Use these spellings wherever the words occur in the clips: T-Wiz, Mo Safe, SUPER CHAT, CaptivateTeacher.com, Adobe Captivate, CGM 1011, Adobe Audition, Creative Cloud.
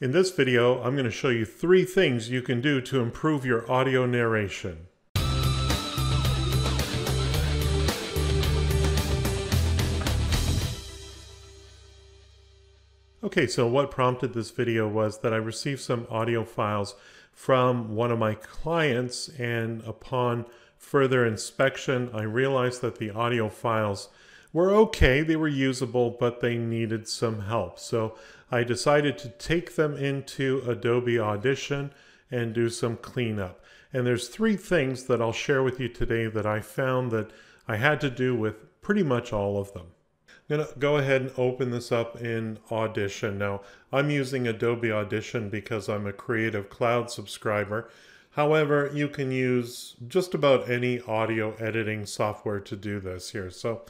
In this video, I'm going to show you 3 things you can do to improve your audio narration. Okay, so what prompted this video was that I received some audio files from one of my clients, and upon further inspection, I realized that the audio files were okay, they were usable, but they needed some help. So I decided to take them into Adobe Audition and do some cleanup. And there's 3 things that I'll share with you today that I found that I had to do with pretty much all of them. I'm going to go ahead and open this up in Audition. Now, I'm using Adobe Audition because I'm a Creative Cloud subscriber. However, you can use just about any audio editing software to do this here. So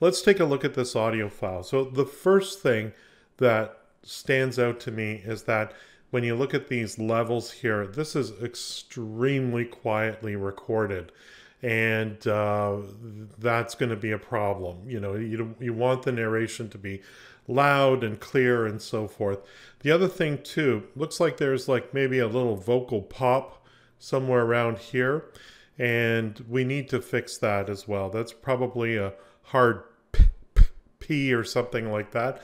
let's take a look at this audio file. So the first thing that stands out to me is that when you look at these levels here, this is extremely quietly recorded. And that's going to be a problem. You know, you want the narration to be loud and clear and so forth. The other thing too, looks like there's like maybe a little vocal pop somewhere around here, and we need to fix that as well. That's probably a hard p or something like that,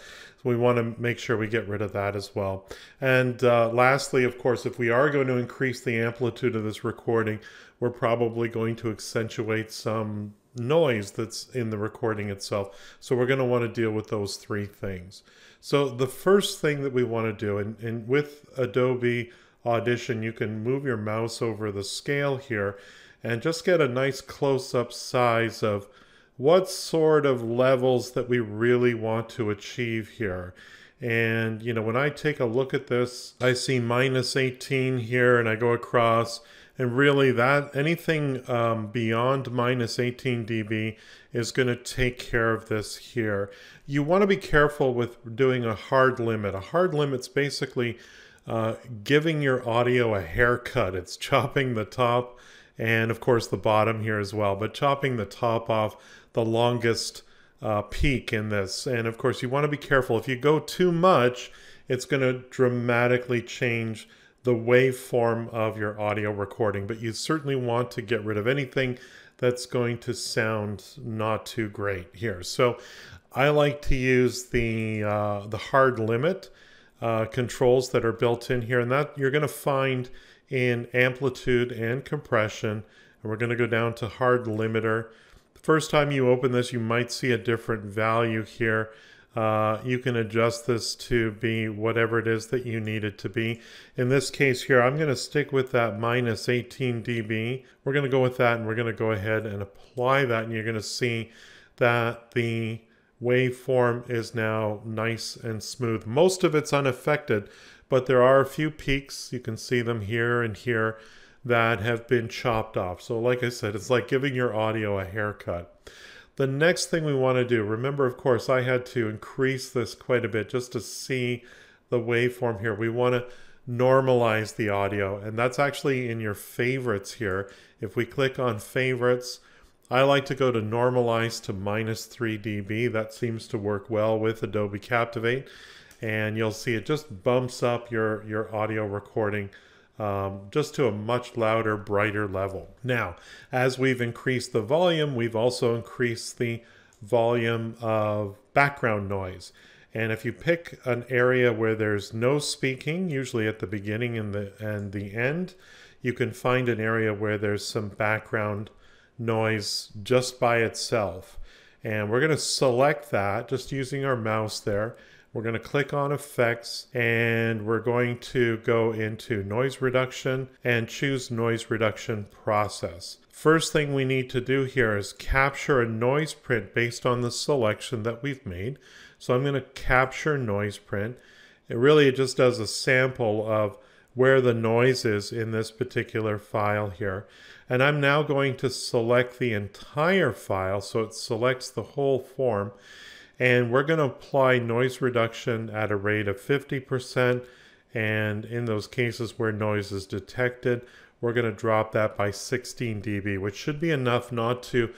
so we want to make sure we get rid of that as well. And lastly, of course, if we are going to increase the amplitude of this recording, we're probably going to accentuate some noise that's in the recording itself. So we're going to want to deal with those 3 things. So the first thing that we want to do, and with Adobe Audition, you can move your mouse over the scale here and just get a nice close-up size of what sort of levels that we really want to achieve here. And you know, when I take a look at this, I see -18 here, and I go across, and really that anything beyond -18 dB is going to take care of this here. You want to be careful with doing a hard limit. A hard limit's basically giving your audio a haircut. It's chopping the top and of course the bottom here as well, but chopping the top off the longest peak in this. And of course you want to be careful. If you go too much, it's going to dramatically change the waveform of your audio recording, but you certainly want to get rid of anything that's going to sound not too great here. So I like to use the hard limit controls that are built in here, and that you're going to find in amplitude and compression. And we're going to go down to hard limiter. The first time you open this, you might see a different value here. You can adjust this to be whatever it is that you need it to be. In this case here, I'm going to stick with that -18 dB. We're going to go with that, and we're going to go ahead and apply that, and you're going to see that the waveform is now nice and smooth. Most of it's unaffected, but there are a few peaks, you can see them here and here, that have been chopped off. So like I said, it's like giving your audio a haircut. The next thing we want to do, remember of course I had to increase this quite a bit just to see the waveform here. We want to normalize the audio, and that's actually in your favorites here. If we click on favorites, I like to go to normalize to -3 dB. That seems to work well with Adobe Captivate, and you'll see it just bumps up your audio recording just to a much louder, brighter level. Now, as we've increased the volume, we've also increased the volume of background noise. And if you pick an area where there's no speaking, usually at the beginning and the end, you can find an area where there's some background noise just by itself, and we're going to select that just using our mouse there. We're going to click on effects, and we're going to go into noise reduction and choose noise reduction process. First thing we need to do here is capture a noise print based on the selection that we've made. So I'm going to capture noise print. It just does a sample of where the noise is in this particular file here. And I'm now going to select the entire file, so it selects the whole form. And we're going to apply noise reduction at a rate of 50%. And in those cases where noise is detected, we're going to drop that by 16 dB, which should be enough not to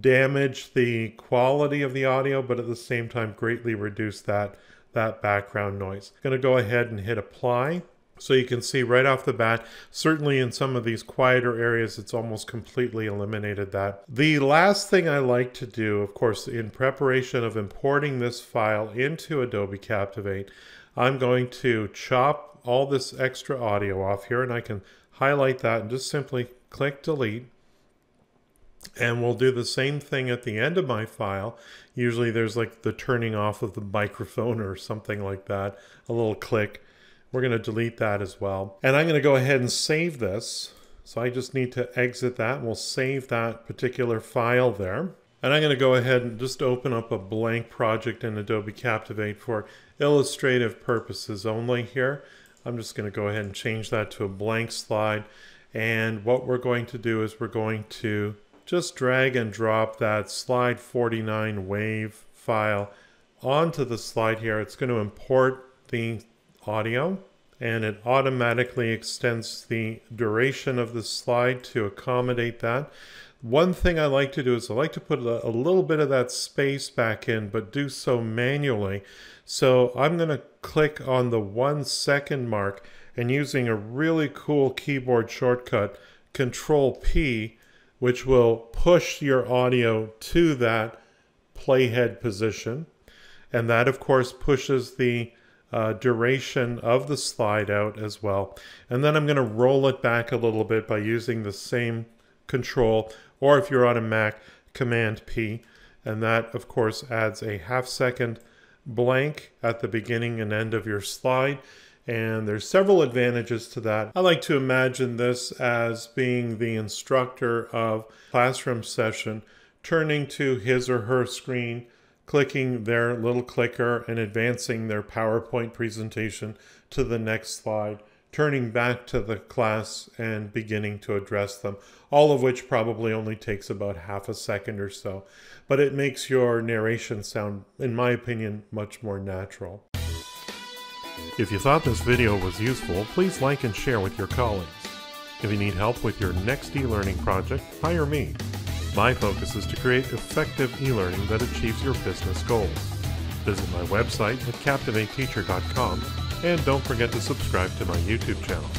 damage the quality of the audio, but at the same time greatly reduce that that background noise. I'm going to go ahead and hit apply. So you can see right off the bat, certainly in some of these quieter areas, it's almost completely eliminated that. The last thing I like to do, of course, in preparation of importing this file into Adobe Captivate, I'm going to chop all this extra audio off here, and I can highlight that and just simply click delete. And we'll do the same thing at the end of my file. Usually there's like the turning off of the microphone or something like that, a little click. We're going to delete that as well. And I'm going to go ahead and save this. So I just need to exit that, and we'll save that particular file there. And I'm going to go ahead and just open up a blank project in Adobe Captivate for illustrative purposes only here. I'm just going to go ahead and change that to a blank slide. And what we're going to do is we're going to just drag and drop that slide 49 wave file onto the slide here. It's going to import the audio, and it automatically extends the duration of the slide to accommodate that. One thing I like to do is I like to put a little bit of that space back in, but do so manually. So I'm going to click on the 1 second mark, and using a really cool keyboard shortcut, Control P, which will push your audio to that playhead position. And that, of course, pushes the duration of the slide out as well. And then I'm going to roll it back a little bit by using the same control, or if you're on a Mac, Command P. And that, of course, adds a half-second blank at the beginning and end of your slide. And there's several advantages to that. I like to imagine this as being the instructor of a classroom session, turning to his or her screen, clicking their little clicker and advancing their PowerPoint presentation to the next slide, turning back to the class and beginning to address them, all of which probably only takes about half a second or so. But it makes your narration sound, in my opinion, much more natural. If you thought this video was useful, please like and share with your colleagues. If you need help with your next e-learning project, hire me. My focus is to create effective e-learning that achieves your business goals. Visit my website at CaptivateTeacher.com, and don't forget to subscribe to my YouTube channel.